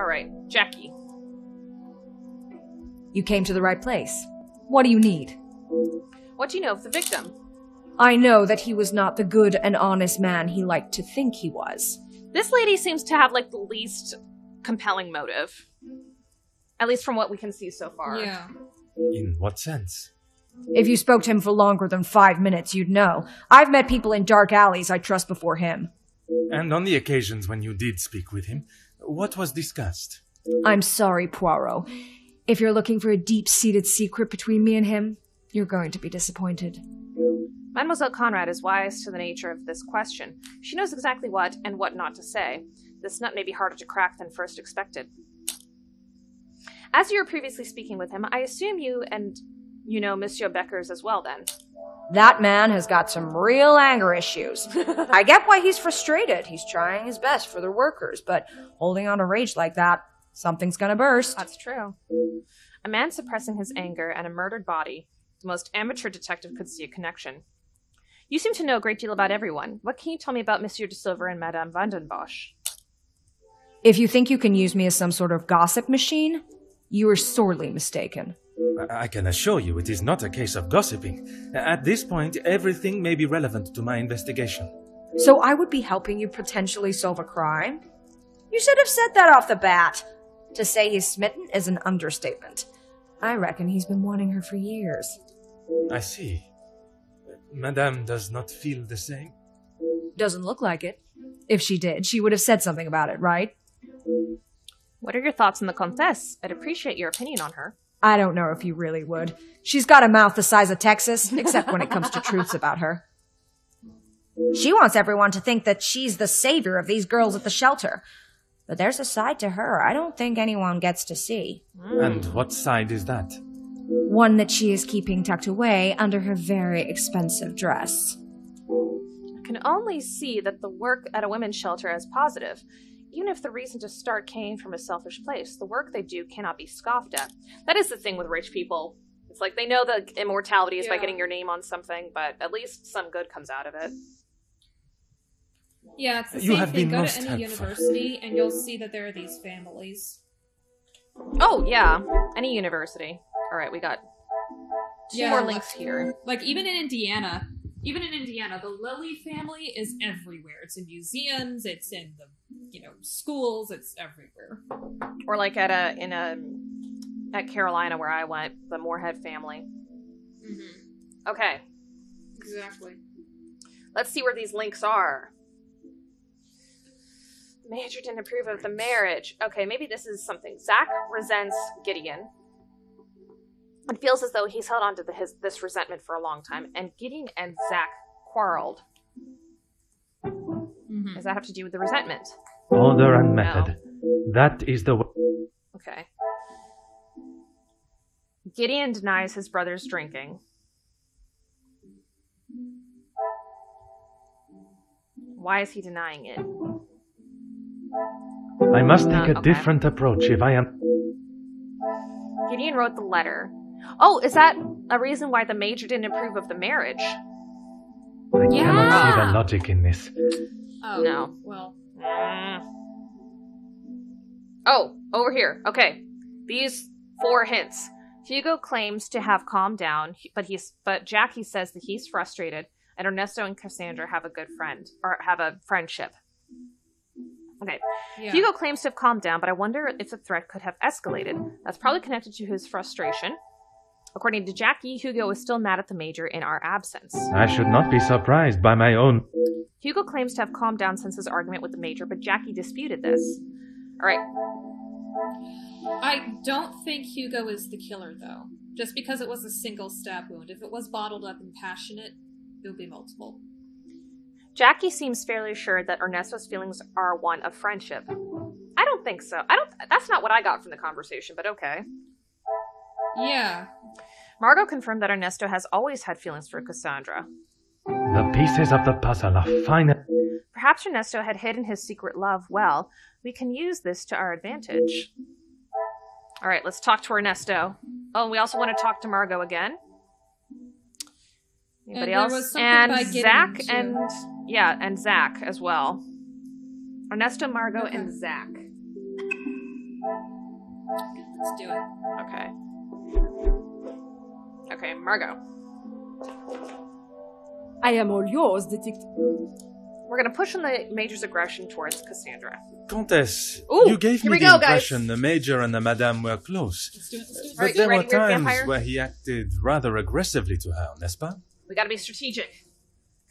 All right, Jackie. You came to the right place. What do you need? What do you know of the victim? I know that he was not the good and honest man he liked to think he was. This lady seems to have, like, the least compelling motive. At least from what we can see so far. Yeah. In what sense? If you spoke to him for longer than 5 minutes, you'd know. I've met people in dark alleys I trust before him. And on the occasions when you did speak with him, what was discussed? I'm sorry, Poirot. If you're looking for a deep-seated secret between me and him, you're going to be disappointed. Mademoiselle Conrad is wise to the nature of this question. She knows exactly what and what not to say. This nut may be harder to crack than first expected. As you were previously speaking with him, I assume you and... you know Monsieur Becker's as well, then. That man has got some real anger issues. I get why he's frustrated. He's trying his best for the workers, but holding on to rage like that, something's gonna burst. That's true. A man suppressing his anger and a murdered body. The most amateur detective could see a connection. You seem to know a great deal about everyone. What can you tell me about Monsieur de Silva and Madame Vandenbosch? If you think you can use me as some sort of gossip machine, you are sorely mistaken. I can assure you it is not a case of gossiping. At this point, everything may be relevant to my investigation. So I would be helping you potentially solve a crime? You should have said that off the bat. To say he's smitten is an understatement. I reckon he's been wanting her for years. I see. Madame does not feel the same? Doesn't look like it. If she did, she would have said something about it, right? What are your thoughts on the Comtesse? I'd appreciate your opinion on her. I don't know if you really would. She's got a mouth the size of Texas, except when it comes to truths about her. She wants everyone to think that she's the savior of these girls at the shelter. But there's a side to her I don't think anyone gets to see. And what side is that? One that she is keeping tucked away under her very expensive dress. I can only see that the work at a women's shelter as positive. Even if the reason to start came from a selfish place, the work they do cannot be scoffed at. That is the thing with rich people. It's like they know that immortality is by getting your name on something, but at least some good comes out of it. Yeah, it's the same thing. Go to any university and you'll see that there are these families. Oh, yeah. Any university. All right, we got two more links here. Like, even in Indiana, the Lily family is everywhere. It's in museums, it's in the schools, it's everywhere. Or like at Carolina where I went, the Morehead family. Mm-hmm. Okay. Exactly. Let's see where these links are. Major didn't approve of the marriage. Okay, maybe this is something. Zach resents Gideon. It feels as though he's held on to this resentment for a long time, and Gideon and Zach quarreled. Mm-hmm. Does that have to do with the resentment? Order and method. No. That is the way. Okay. Gideon denies his brother's drinking. Why is he denying it? I must take a different approach if I am... Gideon wrote the letter. Oh, is that a reason why the Major didn't approve of the marriage? I cannot see the logic in this. Oh, no. Well. Oh, over here. Okay. These four hints. Hugo claims to have calmed down, but Jackie says that he's frustrated, and Ernesto and Cassandra have a good friend, or have a friendship. Okay. Yeah. Hugo claims to have calmed down, but I wonder if the threat could have escalated. That's probably connected to his frustration. According to Jackie, Hugo is still mad at the Major in our absence. I should not be surprised by my own. Hugo claims to have calmed down since his argument with the Major, but Jackie disputed this. All right. I don't think Hugo is the killer, though. Just because it was a single stab wound. If it was bottled up and passionate, it would be multiple. Jackie seems fairly assured that Ernesto's feelings are one of friendship. I don't think so. That's not what I got from the conversation, but okay. Yeah. Margot confirmed that Ernesto has always had feelings for Cassandra. The pieces of the puzzle are fine. Perhaps Ernesto had hidden his secret love well. We can use this to our advantage. All right, let's talk to Ernesto. Oh, and we also want to talk to Margot again. Anybody else? And Zach and Zach as well. Ernesto, Margot, and Zach. Let's do it. Okay. Okay, Margot. I am all yours, detective. We're going to push on the Major's aggression towards Cassandra. Comtesse, you gave me the impression the Major and the Madame were close. Let's do it. But there were times where he acted rather aggressively to her, n'est-ce pas? We got to be strategic.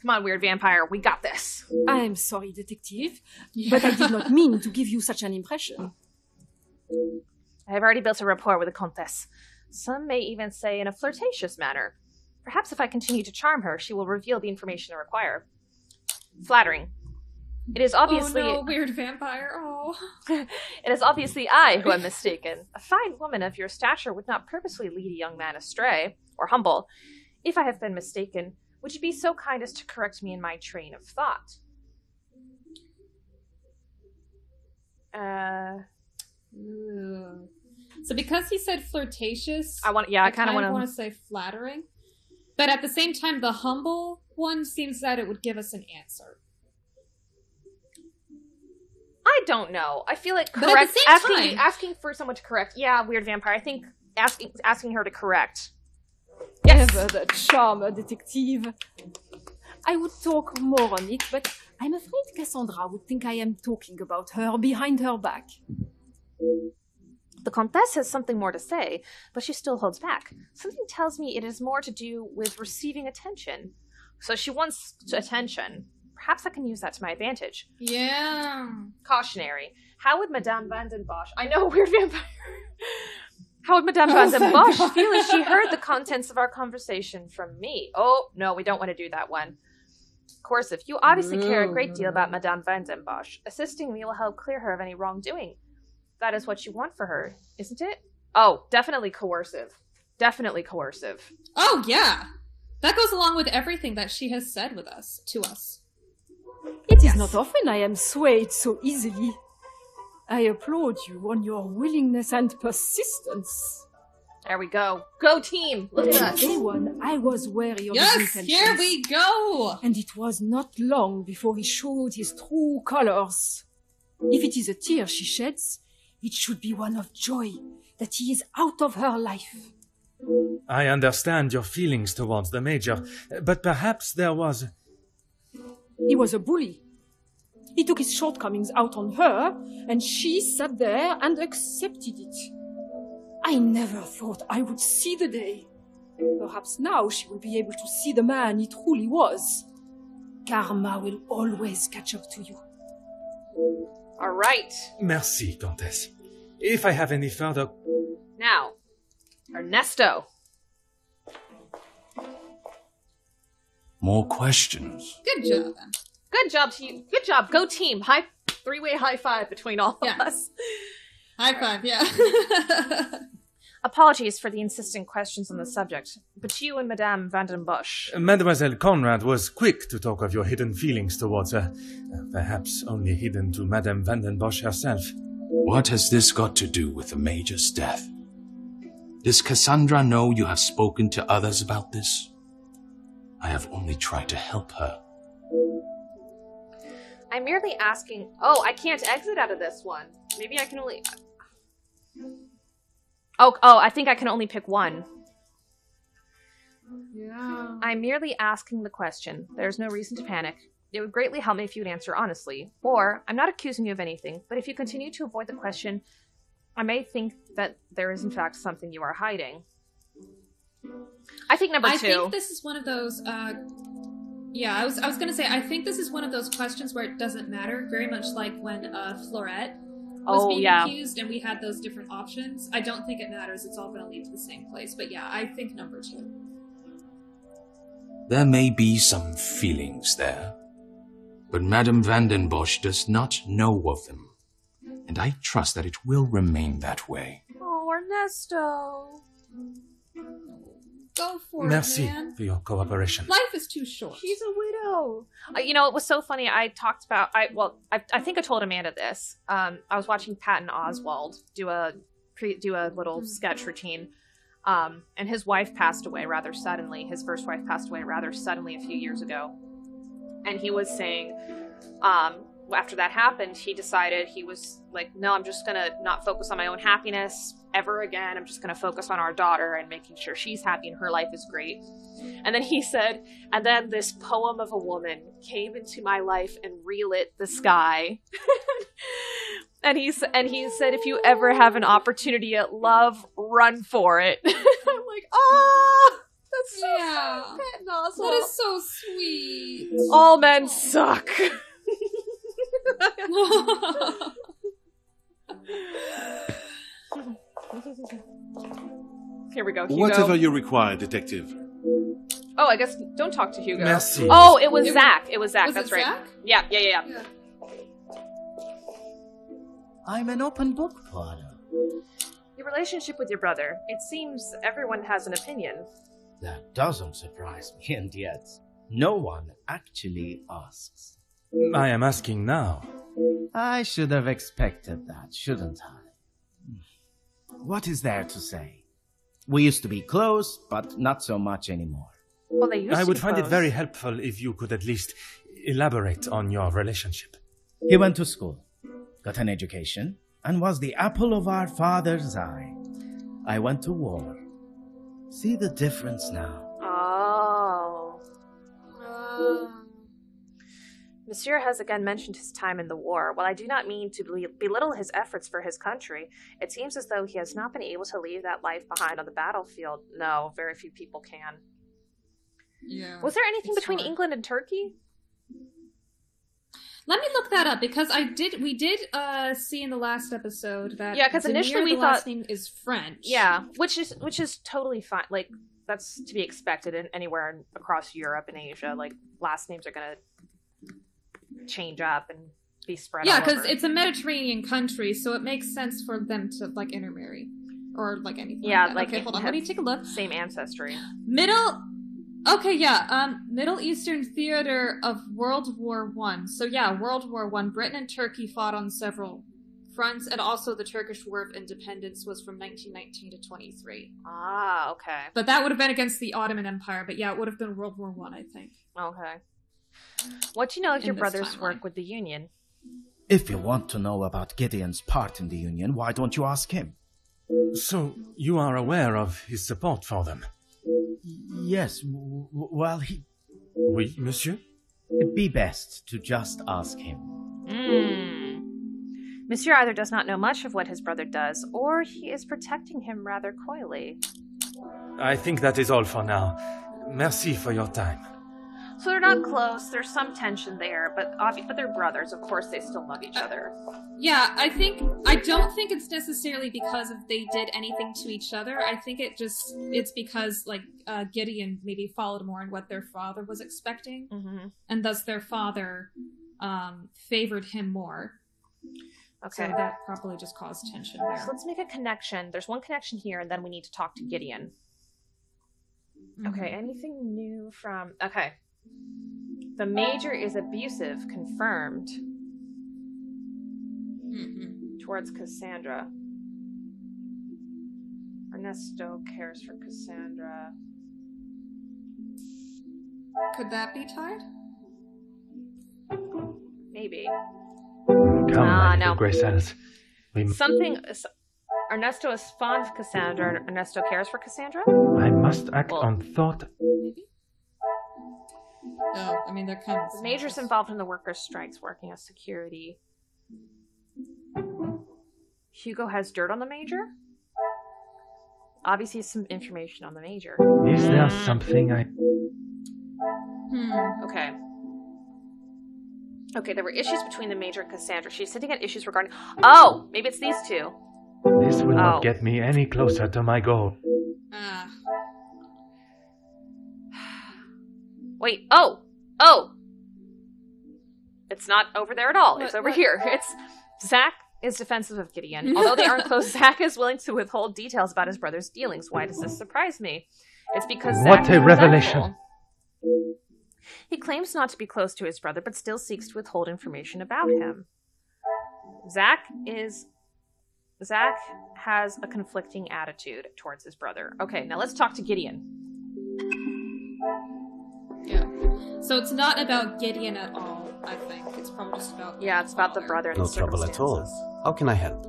Come on, weird vampire, we got this. I am sorry, detective, but I did not mean to give you such an impression. I have already built a rapport with the Comtesse. Some may even say in a flirtatious manner. Perhaps if I continue to charm her, she will reveal the information I require. Flattering. It is obviously... Oh no, weird vampire, oh. It is obviously I who am mistaken. A fine woman of your stature would not purposely lead a young man astray, or humble. If I have been mistaken, would you be so kind as to correct me in my train of thought? So because he said flirtatious, I kind of want to say flattering. But at the same time, the humble one seems that it would give us an answer. I don't know. I feel like correct, asking for someone to correct. Yeah, weird vampire. I think asking her to correct. Yes. Ever the charmer, detective. I would talk more on it, but I'm afraid Cassandra would think I am talking about her behind her back. The Comtesse has something more to say, but she still holds back. Something tells me it is more to do with receiving attention. So she wants attention. Perhaps I can use that to my advantage. Yeah. Cautionary. How would Madame Vandenbosch... I know, weird vampire. How would Madame Vandenbosch feel if she heard the contents of our conversation from me? Oh, no, we don't want to do that one. Corsive, you obviously care a great deal about Madame Vandenbosch. Assisting me will help clear her of any wrongdoing. That is what you want for her, isn't it? Oh, definitely coercive. Definitely coercive. Oh, yeah. That goes along with everything that she has said with us, to us. It is not often I am swayed so easily. I applaud you on your willingness and persistence. There we go. Go team! Look at us. Day one, I was wary of his intentions. Yes, here we go! And it was not long before he showed his true colors. If it is a tear she sheds, it should be one of joy that he is out of her life. I understand your feelings towards the Major, but perhaps there was... He was a bully. He took his shortcomings out on her, and she sat there and accepted it. I never thought I would see the day. Perhaps now she will be able to see the man he truly was. Karma will always catch up to you. All right. Merci, Comtesse. If I have any further... Now, Ernesto. More questions. Good job. Good job to you. Good job. Go team. Three-way high five between all of us. High five, yeah. Apologies for the insistent questions on the subject, but you and Madame Vandenbosch... Mademoiselle Conrad was quick to talk of your hidden feelings towards her, perhaps only hidden to Madame Vandenbosch herself. What has this got to do with the Major's death? Does Cassandra know you have spoken to others about this? I have only tried to help her. I'm merely asking... Oh, I can't exit out of this one. Maybe I can only... Oh, I think I can only pick one. Yeah. I'm merely asking the question. There's no reason to panic. It would greatly help me if you'd answer honestly. Or, I'm not accusing you of anything, but if you continue to avoid the question, I may think that there is in fact something you are hiding. I think number two... I think this is one of those, I was going to say, I think this is one of those questions where it doesn't matter, very much like when Florette... was being accused, and we had those different options. I don't think it matters. It's all going to lead to the same place. But yeah, I think number two. There may be some feelings there, but Madame Vandenbosch does not know of them, and I trust that it will remain that way. Oh, Ernesto. Go for it, man. Merci for your cooperation. Life is too short. She's a widow. You know, it was so funny. I talked about... I think I told Amanda this. I was watching Patton Oswalt do a little sketch routine. And his wife passed away rather suddenly. His first wife passed away rather suddenly a few years ago. And he was saying, after that happened, he decided he was like, no, I'm just gonna not focus on my own happiness ever again. I'm just gonna focus on our daughter and making sure she's happy and her life is great. And then he said, and then this poem of a woman came into my life and relit the sky. And he said, if you ever have an opportunity at love, run for it. I'm like, oh, that's so sweet, Patton Oswalt. That is so sweet. All men suck. Here we go, Hugo. Whatever you require, detective. Oh, I guess don't talk to Hugo. Merci. Oh, it was Zach. It was Zach. Was That's right. Zach? Yeah. I'm an open book, Poirot. Your relationship with your brother. It seems everyone has an opinion. That doesn't surprise me, and yet no one actually asks. I am asking now. I should have expected that, shouldn't I? What is there to say? We used to be close, but not so much anymore. Well, they used I would to be find close. It very helpful if you could at least elaborate on your relationship. He went to school, got an education, and was the apple of our father's eye. I went to war. See the difference now. Oh. Monsieur has again mentioned his time in the war. While I do not mean to belittle his efforts for his country, it seems as though he has not been able to leave that life behind on the battlefield. No, very few people can. Yeah. Was there anything between hard. England and Turkey? Let me look that up, because we did see in the last episode that because initially we thought last name is French. Yeah, which is totally fine. Like, that's to be expected in anywhere across Europe and Asia. Like, last names are gonna change up and be spread. Yeah, because it's a Mediterranean country, so it makes sense for them to like intermarry or like anything. Yeah, like, that. Okay, hold on, let me take a look. Same ancestry. Middle Eastern theater of World War I. So yeah, World War I. Britain and Turkey fought on several fronts, and also the Turkish War of Independence was from 1919 to 23. Ah, okay. But that would have been against the Ottoman Empire. But yeah, it would have been World War I, I think. Okay. What do you know of your brother's work with the Union? If you want to know about Gideon's part in the Union, why don't you ask him? So you are aware of his support for them? Yes, Oui, monsieur? It'd be best to just ask him. Monsieur either does not know much of what his brother does, or he is protecting him rather coyly. I think that is all for now. Merci for your time. So they're not close, there's some tension there, but they're brothers, of course they still love each other. Yeah, I don't think it's necessarily because of they did anything to each other. I think it's because like Gideon maybe followed more on what their father was expecting, and thus their father favored him more. Okay. So that probably just caused tension there. So let's make a connection. There's one connection here, and then we need to talk to Gideon. Okay, anything new from... Okay. The major is abusive, confirmed, towards Cassandra. Ernesto cares for Cassandra. Could that be tied? Maybe. No. Ernesto is fond of Cassandra, and Ernesto cares for Cassandra? I must act on thought. Maybe? No, I mean, they're kind of... The major's involved in the workers' strikes, working as security. Hugo has dirt on the major? Obviously, some information on the major. Is there something I... Okay, there were issues between the major and Cassandra. She's sitting at issues regarding... Oh! Maybe it's these two. This will not get me any closer to my goal. Wait, oh! It's not over there at all. It's over here. It's Zach is defensive of Gideon. Although they aren't close, Zach is willing to withhold details about his brother's dealings. Why does this surprise me? It's because Zach... What a revelation. He claims not to be close to his brother, but still seeks to withhold information about him. Zach has a conflicting attitude towards his brother. Okay, now let's talk to Gideon. Yeah. So it's not about Gideon at all. I think. It's probably just about... Yeah, it's about the brother and the circumstances. No trouble at all. How can I help?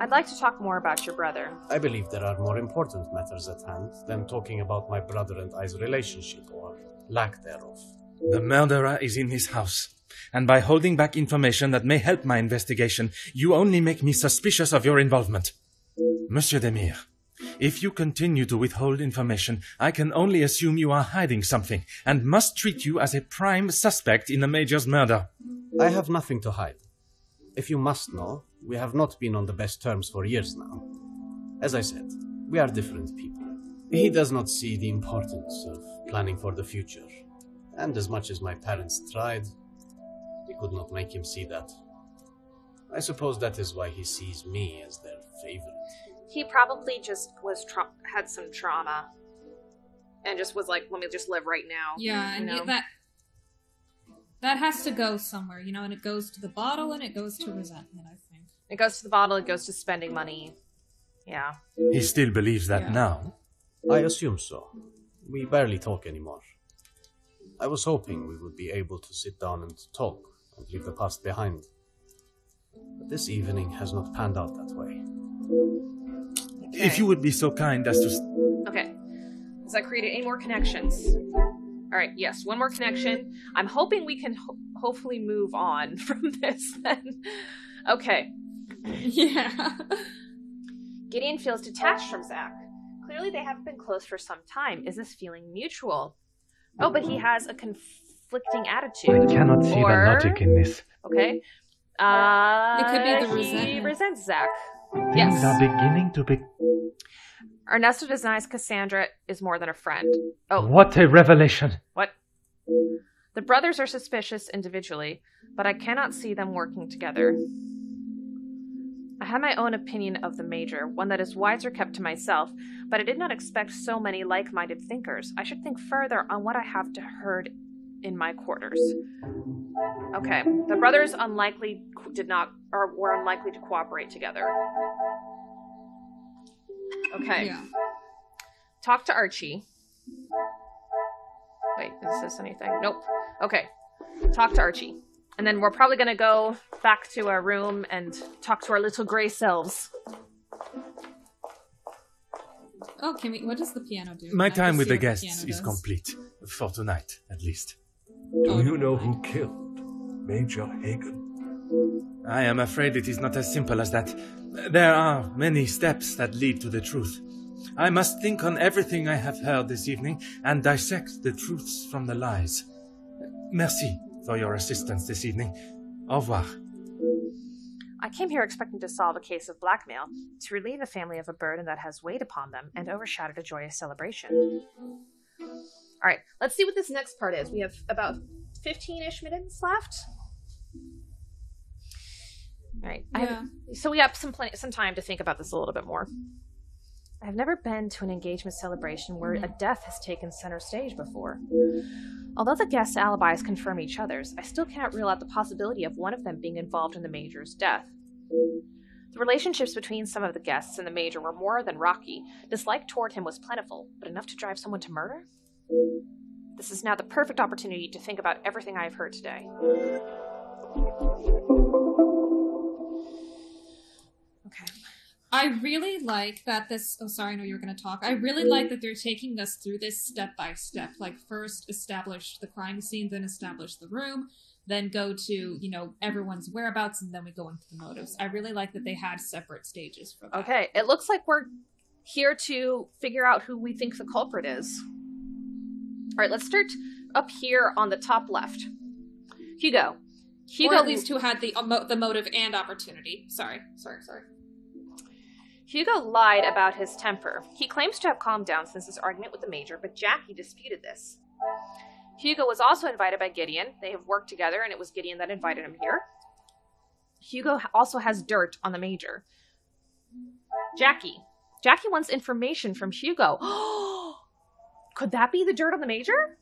I'd like to talk more about your brother. I believe there are more important matters at hand than talking about my brother and I's relationship, or lack thereof. The murderer is in his house, and by holding back information that may help my investigation, you only make me suspicious of your involvement. Monsieur Demir, if you continue to withhold information, I can only assume you are hiding something, and must treat you as a prime suspect in the Major's murder. I have nothing to hide. If you must know, we have not been on the best terms for years now. As I said, we are different people. He does not see the importance of planning for the future, and as much as my parents tried, they could not make him see that. I suppose that is why he sees me as their favorite. He probably just was had some trauma and just was like, let me just live right now. Yeah, and that has to go somewhere, you know, and it goes to the bottle and it goes to resentment, I think. It goes to the bottle, it goes to spending money. Yeah. He still believes that now? I assume so. We barely talk anymore. I was hoping we would be able to sit down and talk and leave the past behind. But this evening has not panned out that way. Okay. If you would be so kind as to... Okay. Has that created any more connections? Alright, yes, one more connection. I'm hoping we can hopefully move on from this then. Okay. Yeah. Gideon feels detached from Zach. Clearly they haven't been close for some time. Is this feeling mutual? Oh, but he has a conflicting attitude. I cannot see the logic in this. Okay. It could be the resentment. He resents Zach. Yes. Things are beginning to be... Ernesto denies Cassandra is more than a friend. Oh. What a revelation. What? The brothers are suspicious individually, but I cannot see them working together. I had my own opinion of the Major, one that is wiser kept to myself, but I did not expect so many like-minded thinkers. I should think further on what I have heard in my quarters. Okay, the brothers were unlikely to cooperate together. Okay. Yeah. Talk to Archie. Wait, is this anything? Nope. Okay. Talk to Archie. And then we're probably going to go back to our room and talk to our little gray selves. Oh, can we... What does the piano do? My time with the guests is complete. For tonight, at least. Do you know who killed Major Hagen? I am afraid it is not as simple as that. There are many steps that lead to the truth. I must think on everything I have heard this evening and dissect the truths from the lies. Merci for your assistance this evening. Au revoir. I came here expecting to solve a case of blackmail, to relieve a family of a burden that has weighed upon them and overshadowed a joyous celebration. All right, let's see what this next part is. We have about 15-ish minutes left. All right. Yeah. So we have some time to think about this a little bit more. I have never been to an engagement celebration where a death has taken center stage before. Although the guests' alibis confirm each other's, I still cannot rule out the possibility of one of them being involved in the Major's death. The relationships between some of the guests and the Major were more than rocky. Dislike toward him was plentiful, but enough to drive someone to murder? This is now the perfect opportunity to think about everything I have heard today. Okay. I really like that this... Oh, sorry, I know you were going to talk. I really like that they're taking us through this step by step. Like, first establish the crime scene, then establish the room, then go to, you know, everyone's whereabouts, and then we go into the motives. I really like that they had separate stages for that. Okay, it looks like we're here to figure out who we think the culprit is. All right, let's start up here on the top left. Hugo. Hugo, or at least who had the motive and opportunity. Sorry. Hugo lied about his temper. He claims to have calmed down since his argument with the Major, but Jackie disputed this. Hugo was also invited by Gideon. They have worked together, and it was Gideon that invited him here. Hugo also has dirt on the Major. Jackie. Jackie wants information from Hugo. Could that be the dirt on the Major?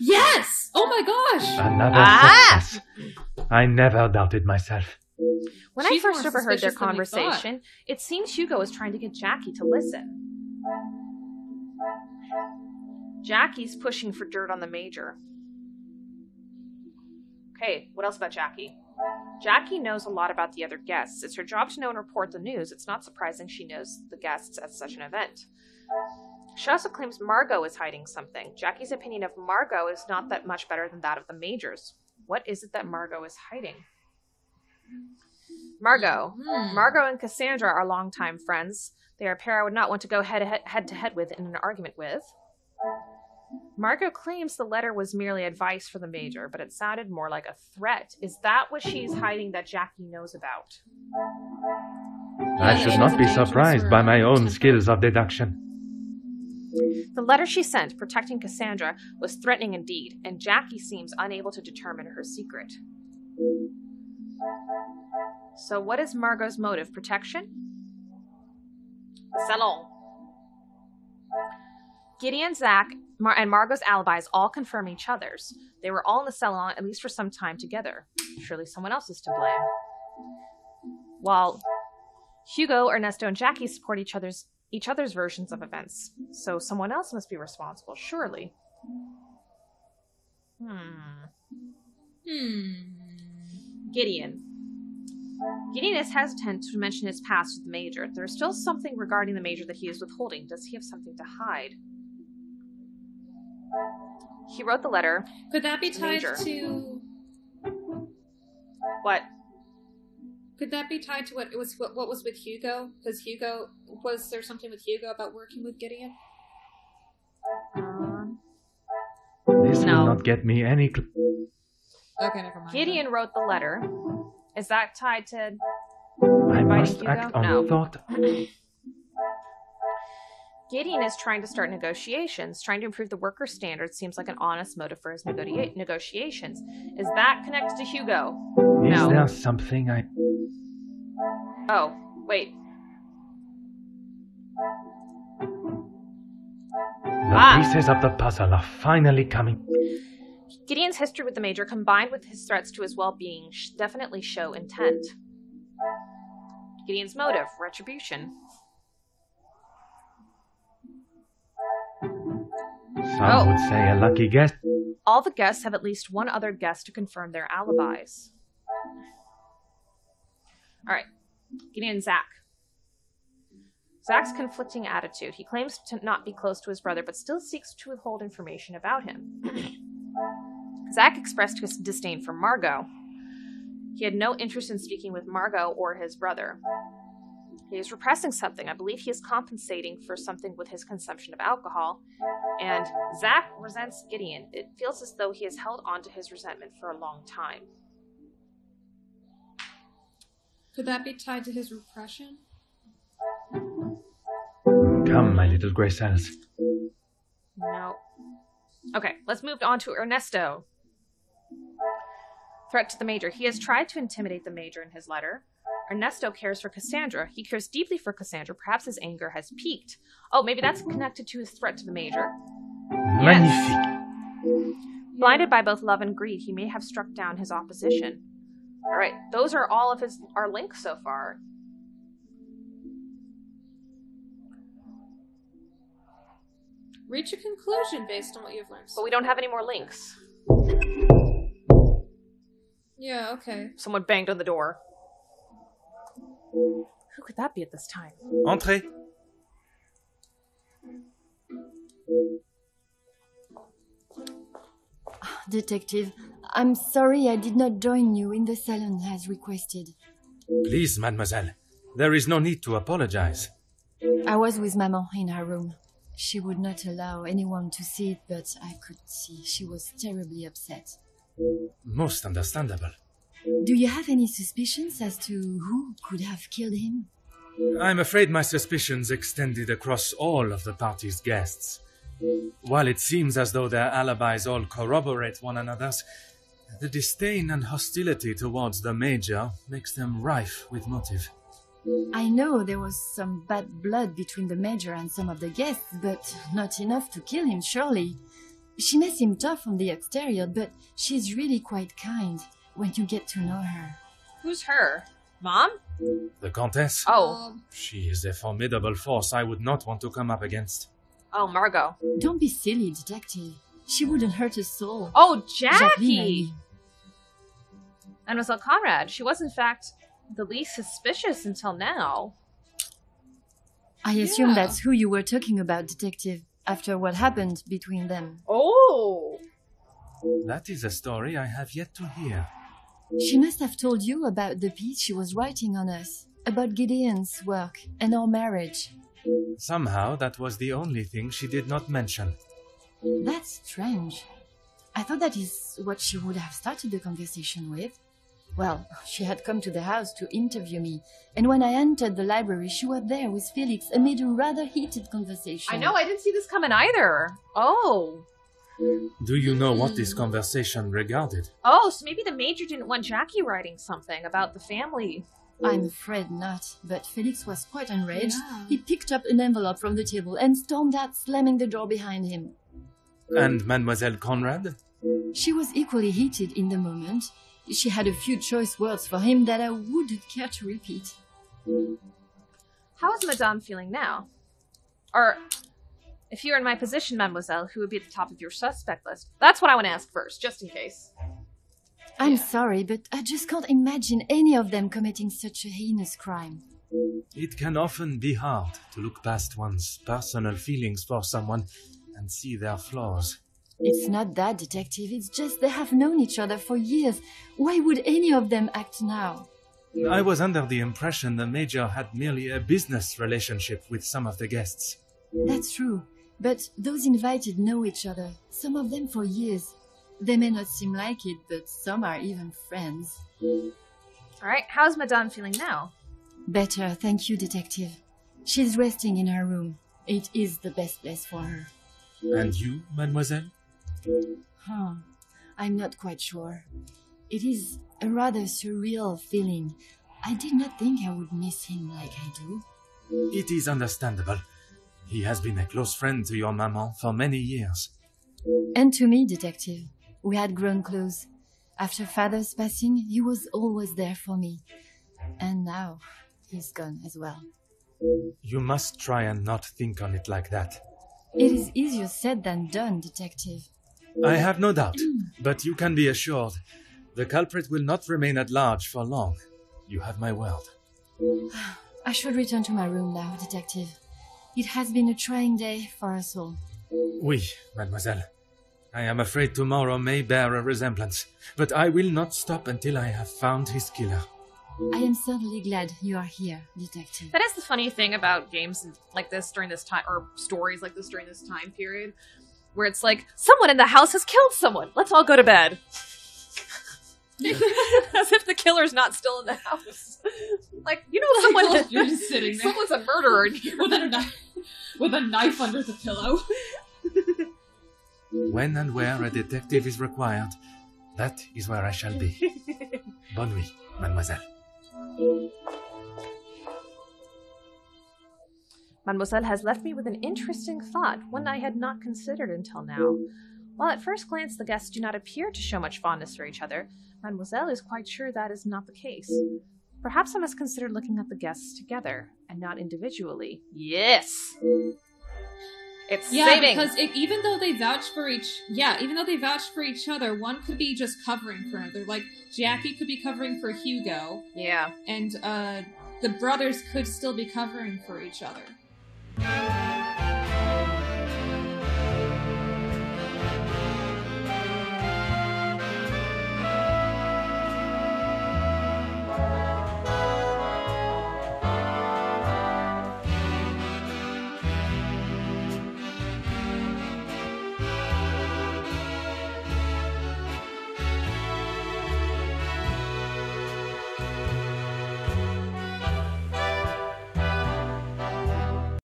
Yes! Oh my gosh! Another success. I never doubted myself. When I first overheard their conversation, it seems Hugo was trying to get Jackie to listen. Jackie's pushing for dirt on the Major. Okay, what else about Jackie? Jackie knows a lot about the other guests. It's her job to know and report the news. It's not surprising she knows the guests at such an event. She also claims Margot is hiding something. Jackie's opinion of Margot is not that much better than that of the Major's. What is it that Margot is hiding? Margot. Margot and Cassandra are longtime friends. They are a pair I would not want to go head-to-head with in an argument with. Margot claims the letter was merely advice for the Major, but it sounded more like a threat. Is that what she's hiding that Jackie knows about? I should not be surprised by my own skills of deduction. The letter she sent, protecting Cassandra, was threatening indeed, and Jackie seems unable to determine her secret. So what is Margot's motive? Protection? The salon. Gideon, Zach, and Margot's alibis all confirm each other's. They were all in the salon, at least for some time together. Surely someone else is to blame. While Hugo, Ernesto, and Jackie support each other's versions of events. So someone else must be responsible, surely. Gideon. Gideon is hesitant to mention his past with the Major. There is still something regarding the Major that he is withholding. Does he have something to hide? He wrote the letter. Could that be tied to... What? Could that be tied to what was with Hugo? Because Hugo... Was there something with Hugo about working with Gideon? This will not get me any... Okay, never mind. Gideon wrote the letter. Is that tied to... I must Hugo? Act on thought. Gideon is trying to start negotiations. Trying to improve the worker standards seems like an honest motive for his negotiations. Is that connected to Hugo? Is there something I... Oh, wait. The pieces of the puzzle are finally coming. Gideon's history with the Major, combined with his threats to his well-being, definitely show intent. Gideon's motive, retribution. Some would say a lucky guess. All the guests have at least one other guest to confirm their alibis. All right, Gideon and Zach. Zach's conflicting attitude. He claims to not be close to his brother, but still seeks to withhold information about him. Zach expressed his disdain for Margot. He had no interest in speaking with Margot or his brother. He is repressing something. I believe he is compensating for something with his consumption of alcohol. And Zach resents Gideon. It feels as though he has held on to his resentment for a long time. Could that be tied to his repression? Come, my little gray cells. No. Okay, let's move on to Ernesto. Threat to the Major. He has tried to intimidate the Major in his letter. Ernesto cares for Cassandra. He cares deeply for Cassandra. Perhaps his anger has peaked. Oh, maybe that's connected to his threat to the Major. Magnifique. Yes. Blinded by both love and greed, he may have struck down his opposition. All right, those are all of our links so far. Reach a conclusion based on what you've learned. But we don't have any more links. Yeah, okay. Someone banged on the door. Who could that be at this time? Entrez. Detective, I'm sorry I did not join you in the salon as requested. Please, mademoiselle. There is no need to apologize. I was with Maman in her room. She would not allow anyone to see it, but I could see she was terribly upset. Most understandable. Do you have any suspicions as to who could have killed him? I'm afraid my suspicions extended across all of the party's guests. While it seems as though their alibis all corroborate one another's, the disdain and hostility towards the Major makes them rife with motive. I know there was some bad blood between the Major and some of the guests, but not enough to kill him, surely. She may seem tough on the exterior, but she's really quite kind when you get to know her. Who's her? Mom? The Comtesse. Oh. She is a formidable force I would not want to come up against. Oh, Margot. Don't be silly, Detective. She wouldn't hurt a soul. Oh, Jackie! Mademoiselle Conrad. She was, in fact, the least suspicious until now. I assume that's who you were talking about, Detective, after what happened between them. Oh! That is a story I have yet to hear. She must have told you about the piece she was writing on us, about Gideon's work and our marriage. Somehow, that was the only thing she did not mention. That's strange. I thought that is what she would have started the conversation with. Well, she had come to the house to interview me, and when I entered the library, she was there with Felix amid a rather heated conversation. I know, I didn't see this coming either. Oh. Do you know what this conversation regarded? Oh, so maybe the Major didn't want Jackie writing something about the family. I'm afraid not, but Felix was quite enraged. Yeah. He picked up an envelope from the table and stormed out, slamming the door behind him. And Mademoiselle Conrad? She was equally heated in the moment. She had a few choice words for him that I wouldn't care to repeat. How is Madame feeling now? Or, if you were in my position, Mademoiselle, who would be at the top of your suspect list? That's what I want to ask first, just in case. I'm sorry, but I just can't imagine any of them committing such a heinous crime. It can often be hard to look past one's personal feelings for someone and see their flaws. It's not that, Detective. It's just they have known each other for years. Why would any of them act now? I was under the impression the Major had merely a business relationship with some of the guests. That's true, but those invited know each other, some of them for years. They may not seem like it, but some are even friends. All right, how's Madame feeling now? Better, thank you, Detective. She's resting in her room. It is the best place for her. And you, Mademoiselle? I'm not quite sure. It is a rather surreal feeling. I did not think I would miss him like I do. It is understandable. He has been a close friend to your maman for many years. And to me, Detective. We had grown close. After Father's passing, he was always there for me. And now, he's gone as well. You must try and not think on it like that. It is easier said than done, Detective. I have no doubt, but you can be assured the culprit will not remain at large for long. You have my word. I should return to my room now, Detective. It has been a trying day for us all. Oui, Mademoiselle. I am afraid tomorrow may bear a resemblance, but I will not stop until I have found his killer. I am certainly glad you are here, Detective. That is the funny thing about games like this during this time, or stories like this during this time period, where it's like, someone in the house has killed someone. Let's all go to bed. As if the killer's not still in the house. Like, you know, someone, you're just sitting there. Someone's a murderer in here. With a knife under the pillow. When and where a detective is required, that is where I shall be. Bonne nuit, Mademoiselle. Mademoiselle has left me with an interesting thought, one I had not considered until now. While at first glance the guests do not appear to show much fondness for each other, Mademoiselle is quite sure that is not the case. Perhaps I must consider looking at the guests together, and not individually. Yes! It's saving! Yeah, because even though they vouch for each other, one could be just covering for another. Like, Jackie could be covering for Hugo. Yeah. And the brothers could still be covering for each other.